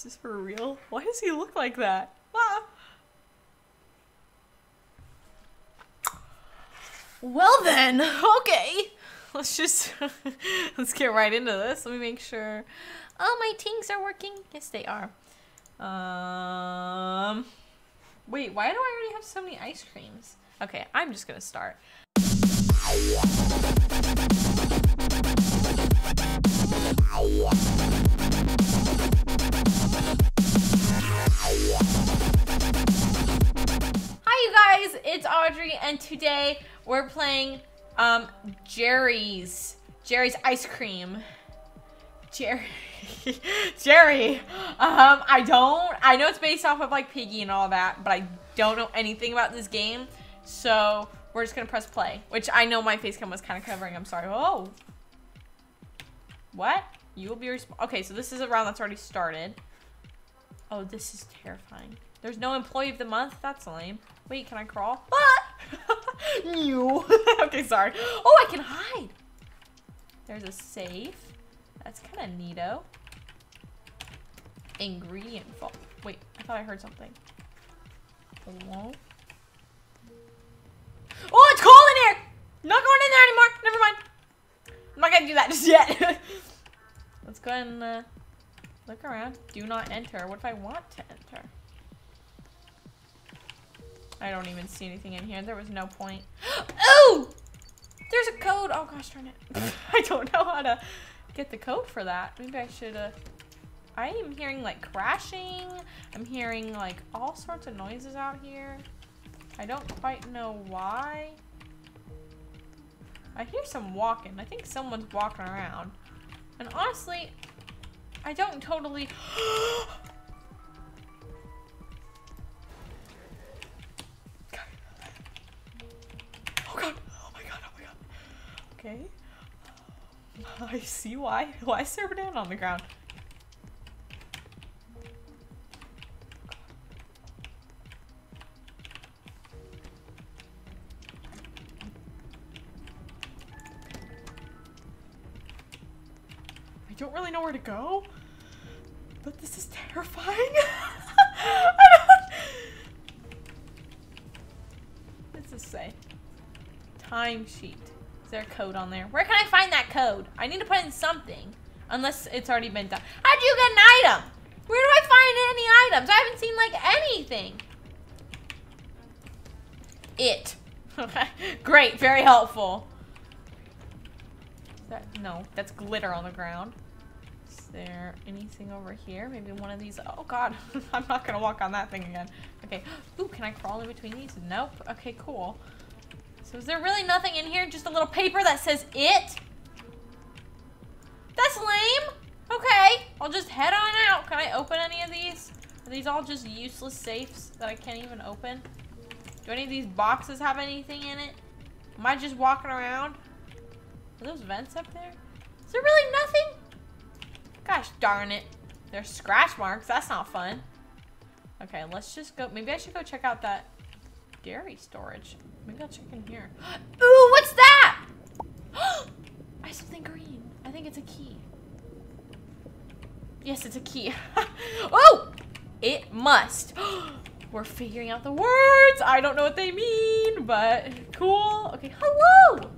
Is this for real? Why does he look like that? Ah. Well then, okay. Let's just, let's get right into this. Let me make sure all my things are working. Yes, they are. Wait, why do I already have so many ice creams? Okay, I'm just gonna start. Hi you guys, it's Audrey, and today we're playing Jerry's Ice Cream. Jerry. I know it's based off of like Piggy and all that, but I don't know anything about this game, so we're just gonna press play, which I know my face cam was kind of covering. I'm sorry. Oh, what? You will be responsible. Okay, so this is a round that's already started. Oh, this is terrifying. There's no employee of the month. That's lame. Wait, can I crawl? Ah! No. Okay, sorry. Oh, I can hide. There's a safe. That's kind of neato. Ingredient vault. Wait, I thought I heard something. Hello? Oh, it's cold in here! I'm not going in there anymore. Never mind. I'm not gonna do that just yet. Let's go ahead and look around. Do not enter. What if I want to enter? I don't even see anything in here. There was no point. Oh! There's a code. Oh, gosh darn it. I don't know how to get the code for that. Maybe I should, I am hearing, like, crashing. I'm hearing, like, all sorts of noises out here. I don't quite know why. I hear some walking. I think someone's walking around. And honestly, I don't totally... Okay. I see why. Why is there a banana on the ground? I don't really know where to go, but this is terrifying. What's this say? Timesheet. Is there a code on there? Where can I find that code? I need to put in something. Unless it's already been done. How'd you get an item? Where do I find any items? I haven't seen, like, anything. It. Great. Very helpful. That, no, that's glitter on the ground. Is there anything over here? Maybe one of these. Oh, God. I'm not going to walk on that thing again. Okay. Ooh, can I crawl in between these? Nope. Okay, cool. So is there really nothing in here? Just a little paper that says it? That's lame. Okay, I'll just head on out. Can I open any of these? Are these all just useless safes that I can't even open? Do any of these boxes have anything in it? Am I just walking around? Are those vents up there? Is there really nothing? Gosh darn it. There's scratch marks. That's not fun. Okay, let's just go. Maybe I should go check out that dairy storage. Maybe I'll check in here. Ooh, what's that? I have something green. I think it's a key. Yes, it's a key. Oh, it must. We're figuring out the words. I don't know what they mean, but cool. Okay, hello.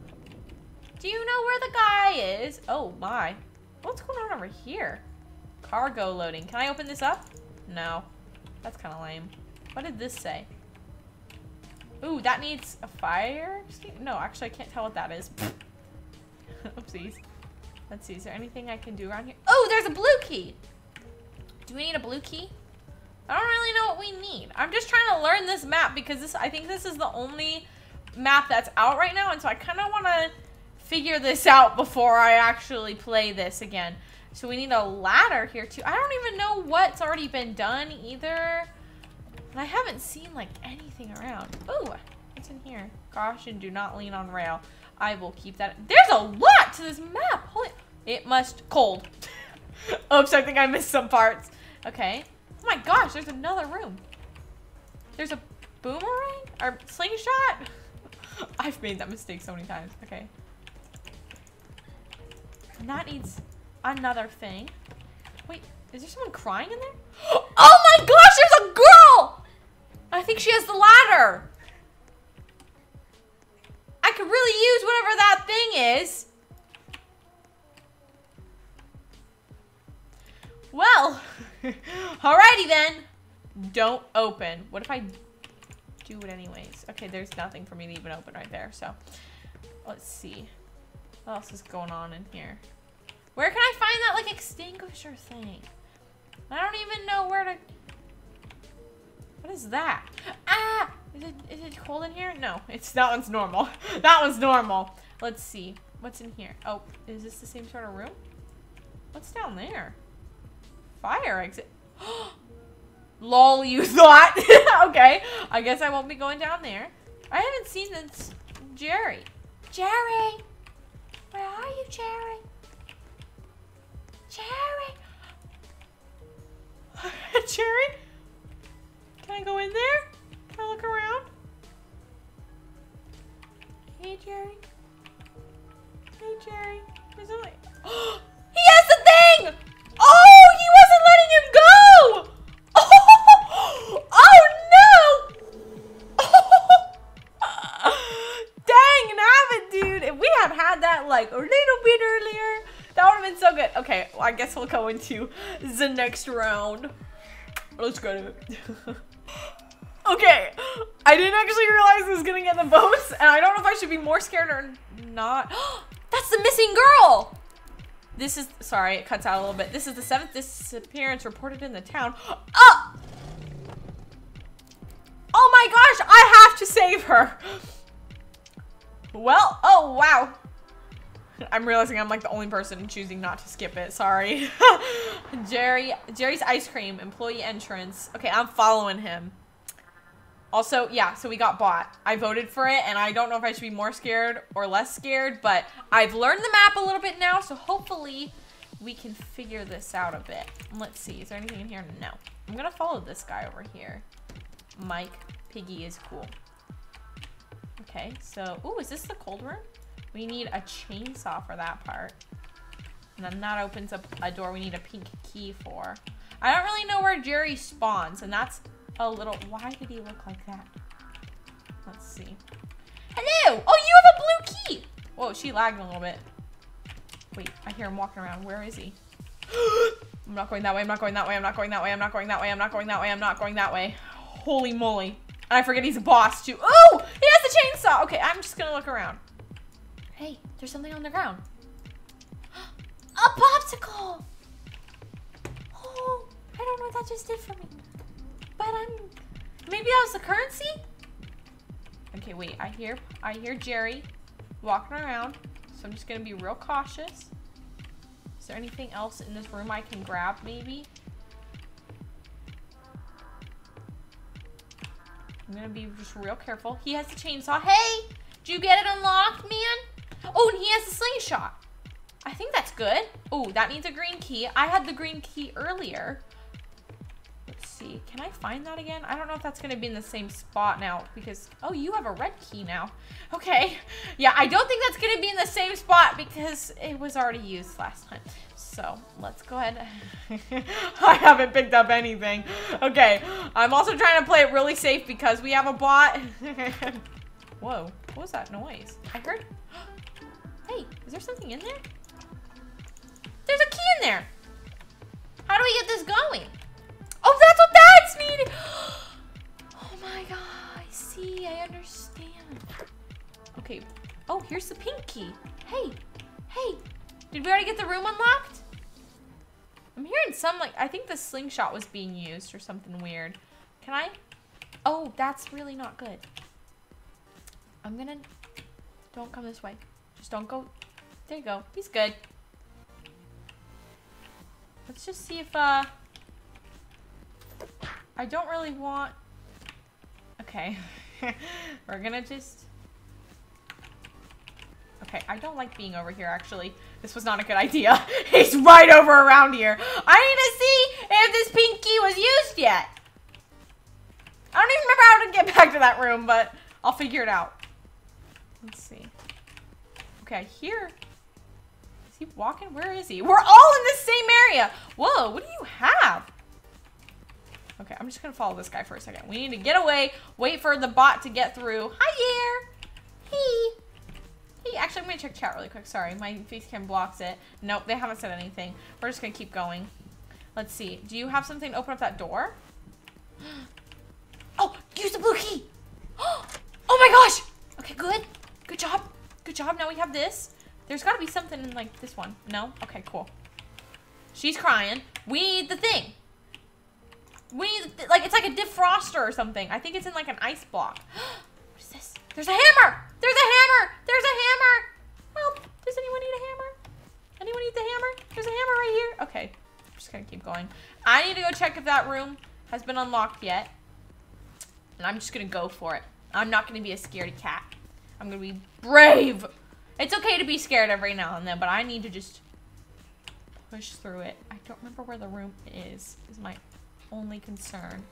Do you know where the guy is? Oh my. What's going on over here? Cargo loading. Can I open this up? No. That's kind of lame. What did this say? Ooh, that needs a fire escape? No, actually, I can't tell what that is. Oopsies. Let's see, is there anything I can do around here? Oh, there's a blue key! Do we need a blue key? I don't really know what we need. I'm just trying to learn this map because I think this is the only map that's out right now, and so I kind of want to figure this out before I actually play this again. So we need a ladder here, too. I don't even know what's already been done, either. And I haven't seen, like, anything around. Ooh, what's in here? Caution, do not lean on rail. I will keep that. There's a lot to this map. Holy, it must cold. Oops, I think I missed some parts. Okay. Oh my gosh, there's another room. There's a boomerang? Or slingshot? I've made that mistake so many times. Okay. And that needs another thing. Wait, Is there someone crying in there? Oh my gosh, there's a girl! I think she has the ladder. I could really use whatever that thing is. Well, alrighty then. Don't open. What if I do it anyways? Okay, there's nothing for me to even open right there, so. Let's see. What else is going on in here? Where can I find that, like, extinguisher thing? I don't even know where to... What is that? Ah! Is it cold in here? No, it's that one's normal. That one's normal. Let's see. What's in here? Oh, is this the same sort of room? What's down there? Fire exit. Lol, you thought. Okay, I guess I won't be going down there. I haven't seen this Jerry. Jerry, where are you, Jerry? Jerry, Jerry. Can I go in there? Can I look around? Hey, Jerry. Hey, Jerry. There's only. He has the thing. Oh, he wasn't letting him go! Oh, oh no! Oh. Dang, nabbit, dude. If we had had that like a little bit earlier, that would have been so good. Okay, well, I guess we'll go into the next round. Let's go to it. Okay, I didn't actually realize I was gonna get the votes, and I don't know if I should be more scared or not. That's the missing girl! This is, sorry, it cuts out a little bit. This is the 7th disappearance reported in the town. Oh! Oh my gosh, I have to save her. Well, oh wow. I'm realizing I'm like the only person choosing not to skip it, sorry. Jerry's Ice Cream, employee entrance. Okay, I'm following him. Also, yeah, so we got bought. I voted for it, and I don't know if I should be more scared or less scared, but I've learned the map a little bit now, so hopefully we can figure this out a bit. Let's see, is there anything in here? No. I'm gonna follow this guy over here. Mike Piggy is cool. Okay, so, ooh, is this the cold room? We need a chainsaw for that part. And then that opens up a door we need a pink key for. I don't really know where Jerry spawns, and that's... a little, why did he look like that? Let's see. Hello! Oh, you have a blue key! Whoa, she lagged a little bit. Wait, I hear him walking around. Where is he? I'm not going that way. I'm not going that way. I'm not going that way. I'm not going that way. I'm not going that way. I'm not going that way. Holy moly. And I forget he's a boss too. Oh! He has the chainsaw! Okay, I'm just gonna look around. Hey, there's something on the ground. A popsicle! Oh, I don't know what that just did for me. But maybe that was the currency? Okay, wait, I hear Jerry walking around, so I'm just gonna be real cautious. Is there anything else in this room I can grab, maybe? I'm gonna be just real careful. He has the chainsaw. Hey, did you get it unlocked, man? Oh, and he has the slingshot. I think that's good. Oh, that needs a green key. I had the green key earlier. Can I find that again? I don't know if that's gonna be in the same spot now because, oh, you have a red key now. Okay, yeah, I don't think that's gonna be in the same spot because it was already used last time. So let's go ahead. I haven't picked up anything. Okay, I'm also trying to play it really safe because we have a bot. Whoa, what was that noise? I heard, hey, is there something in there? There's a key in there. How do we get this going? Oh, that's what that's needed! Oh my god, I see, I understand. Okay, oh, here's the pink key. Hey, hey, did we already get the room unlocked? I'm hearing some, like, I think the slingshot was being used or something weird. Can I? Oh, that's really not good. I'm gonna, don't come this way. Just don't go, there you go, he's good. Let's just see if, I don't really want... Okay. We're gonna just... Okay, I don't like being over here, actually. This was not a good idea. He's right over around here. I need to see if this pink key was used yet. I don't even remember how to get back to that room, but I'll figure it out. Let's see. Okay, here... Is Keep walking. Where is he? We're all in the same area. Whoa, what do you have? Okay, I'm just gonna follow this guy for a second. We need to get away, wait for the bot to get through. Hi there. Hey, actually, I'm gonna check chat really quick. Sorry, my face cam blocks it. Nope, they haven't said anything. We're just gonna keep going. Let's see. Do you have something to open up that door? Oh, use the blue key. Oh my gosh. Okay, good. Good job. Good job. Now we have this. There's gotta be something in like this one. No? Okay, cool. She's crying. We need the thing. We need the like, it's like a defroster or something. I think it's in like an ice block. What is this? There's a hammer. There's a hammer. There's a hammer. Help. Does anyone need a hammer? Anyone need the hammer? There's a hammer right here. Okay. I'm just gonna keep going. I need to go check if that room has been unlocked yet. And I'm just gonna go for it. I'm not gonna be a scaredy cat. I'm gonna be brave. It's okay to be scared every now and then, but I need to just push through it. I don't remember where the room is my only concern.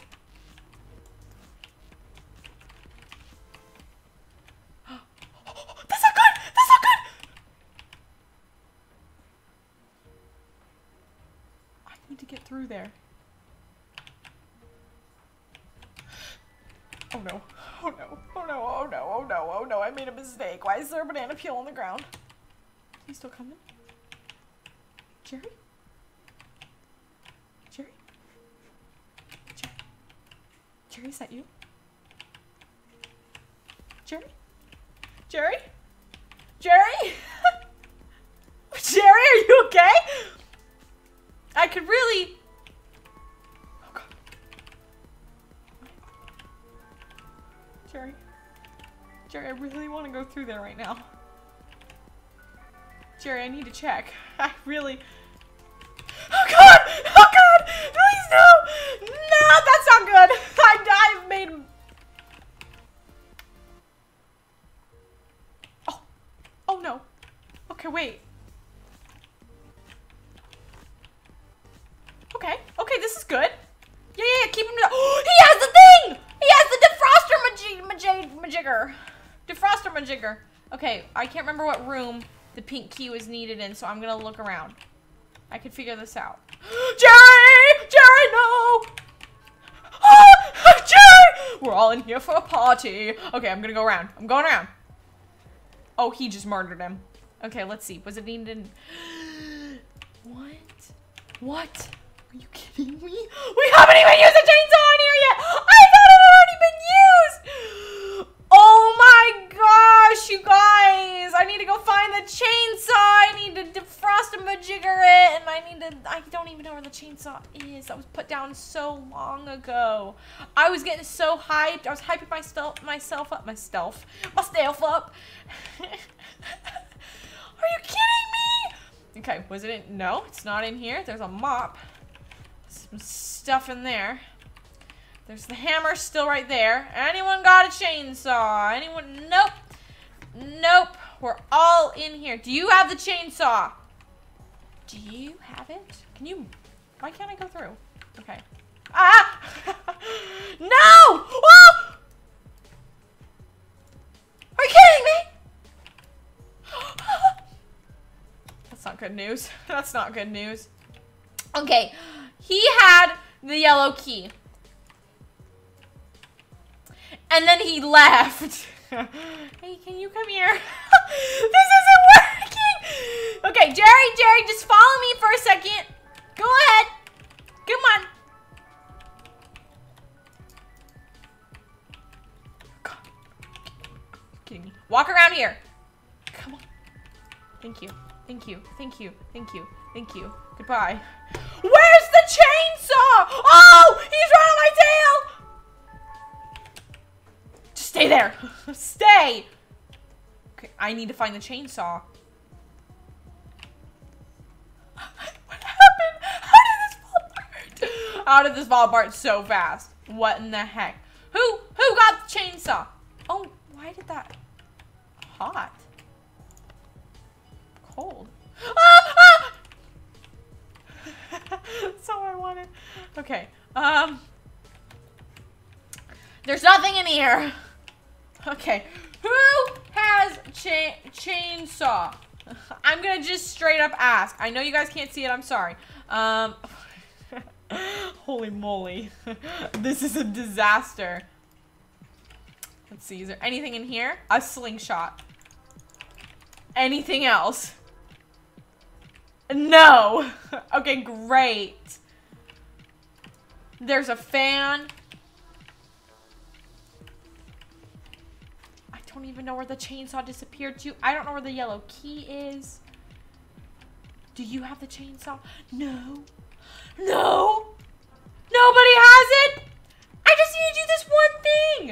That's not good! That's not good! I need to get through there. Oh no. Oh no, oh no, oh no, oh no, oh no, I made a mistake. Why is there a banana peel on the ground? He's still coming? Jerry? Jerry? Jerry? Jerry, is that you? Jerry? Jerry? Jerry? Jerry, are you okay? I could really... Jerry. Jerry, I really want to go through there right now. Jerry, I need to check. I really... Oh god! Oh god! Please no! No, that's not good! I've made... Oh. Oh no. Okay, wait. Okay. Okay, this is good. Yeah, yeah, yeah, keep him... Oh, he has the thing! He has the defroster majigger. Defroster majigger. Okay, I can't remember what room the pink key was needed in, so I'm gonna look around. I could figure this out. Jerry! Jerry, no! Oh, Jerry! We're all in here for a party. Okay, I'm gonna go around. I'm going around. Oh, he just murdered him. Okay, let's see. Was it needed in... What? What? Are you kidding me? We haven't even used a chainsaw in here yet! I thought it had already been used! Oh my gosh, you guys! I need to go find the chainsaw! I need to defrost and majigger it! And I need to... I don't even know where the chainsaw is. That was put down so long ago. I was getting so hyped. I was hyping myself up. Myself up. Are you kidding me? Okay, was it in... No, it's not in here. There's a mop. Some stuff in there. There's the hammer still right there. Anyone got a chainsaw? Anyone? Nope. Nope. We're all in here. Do you have the chainsaw? Do you have it? Can you? Why can't I go through? Okay. Ah! No! Oh! Are you kidding me? That's not good news. That's not good news. Okay. He had the yellow key. And then he left. Hey, can you come here? This isn't working! Okay, Jerry, just follow me for a second. Go ahead. Come on. God. You're kidding me. Walk around here. Come on. Thank you. Thank you. Thank you. Thank you. Thank you. Goodbye. Where's the chainsaw? Oh, he's right on my tail! Just stay there. Stay! Okay, I need to find the chainsaw. What happened? How did this fall apart? How did this fall apart so fast? What in the heck? Who got the chainsaw? Oh, why did that... Hot. Cold. Ah! Ah! That's all I wanted. Okay. There's nothing in here. Okay. Who has chainsaw? I'm gonna just straight up ask. I know you guys can't see it, I'm sorry. Holy moly. This is a disaster. Let's see, is there anything in here? A slingshot. Anything else? No! Okay, great. There's a fan. I don't even know where the chainsaw disappeared to. I don't know where the yellow key is. Do you have the chainsaw? No. No! Nobody has it! I just need to do this one thing!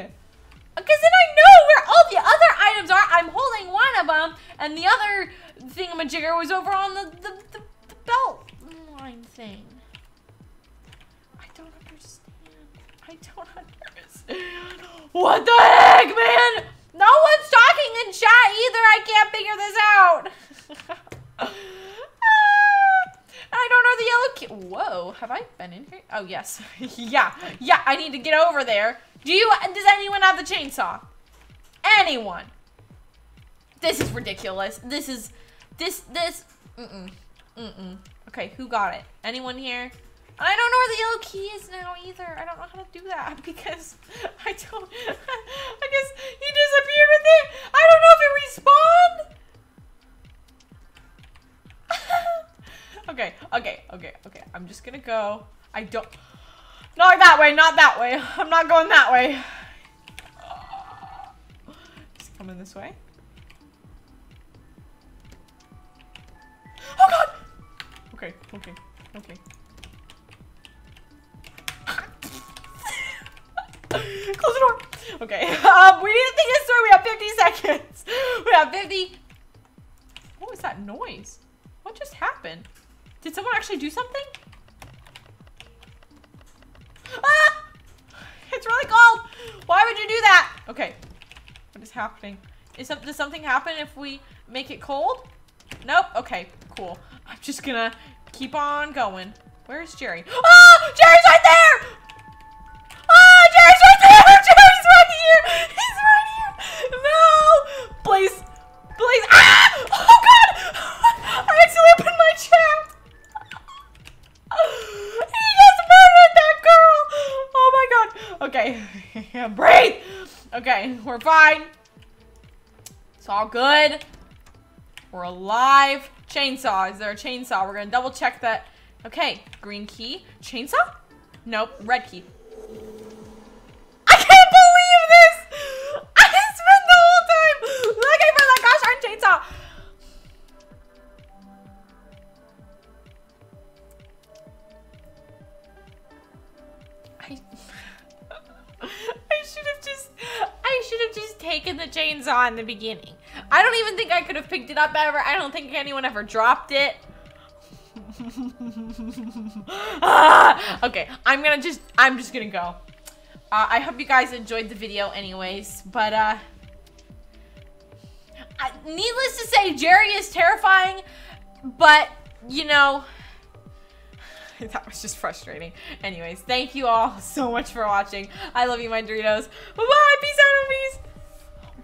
Because then I know where all the other items are. I'm holding one of them, and the other thingamajigger was over on the belt line thing. I don't understand. I don't understand. What the heck, man? No one's talking in chat either. I can't figure this out. I don't know the yellow key. Whoa, have I been in here? Oh, yes. yeah, I need to get over there. Does anyone have the chainsaw? Anyone? This is ridiculous. Okay, who got it? Anyone here? I don't know where the yellow key is now either. I don't know how to do that because I guess he disappeared with it. I don't know if it respawned. Okay. I'm just gonna go. Not that way, not that way. I'm not going that way. Just coming this way. Oh god! Okay. Close the door. Okay, we need to think this through. We have 50 seconds. We have 50. What was that noise? What just happened? Did someone actually do something? Ah! It's really cold! Why would you do that? Okay. What is happening? Does something happen if we make it cold? Nope. Okay. Cool. I'm just gonna keep on going. Where's Jerry? Oh! Jerry's right there! Oh! Jerry's right there! Jerry's right here! He's right here! No! Please. Please. Ah! Oh god! I actually opened my chat! Okay, breathe! Okay, we're fine. It's all good. We're alive. Chainsaw. Is there a chainsaw? We're gonna double check that. Okay, green key. Chainsaw? Nope, red key. I can't believe this! I spent the whole time looking for that gosh darn chainsaw! I should have just taken the chainsaw in the beginning. I don't even think I could have picked it up ever. I don't think anyone ever dropped it. Okay, I'm just gonna go. I hope you guys enjoyed the video anyways, but needless to say, Jerry is terrifying, but you know, that was just frustrating. Anyways, thank you all so much for watching. I love you, my Doritos. Bye-bye. Peace out, homies. Oh,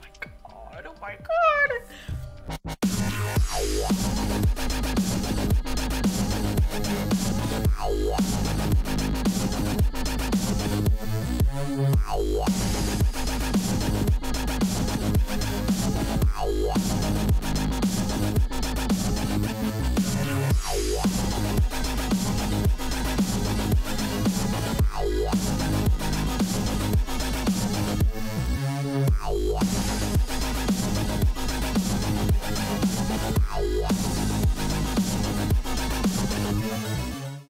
my God. Oh, my God.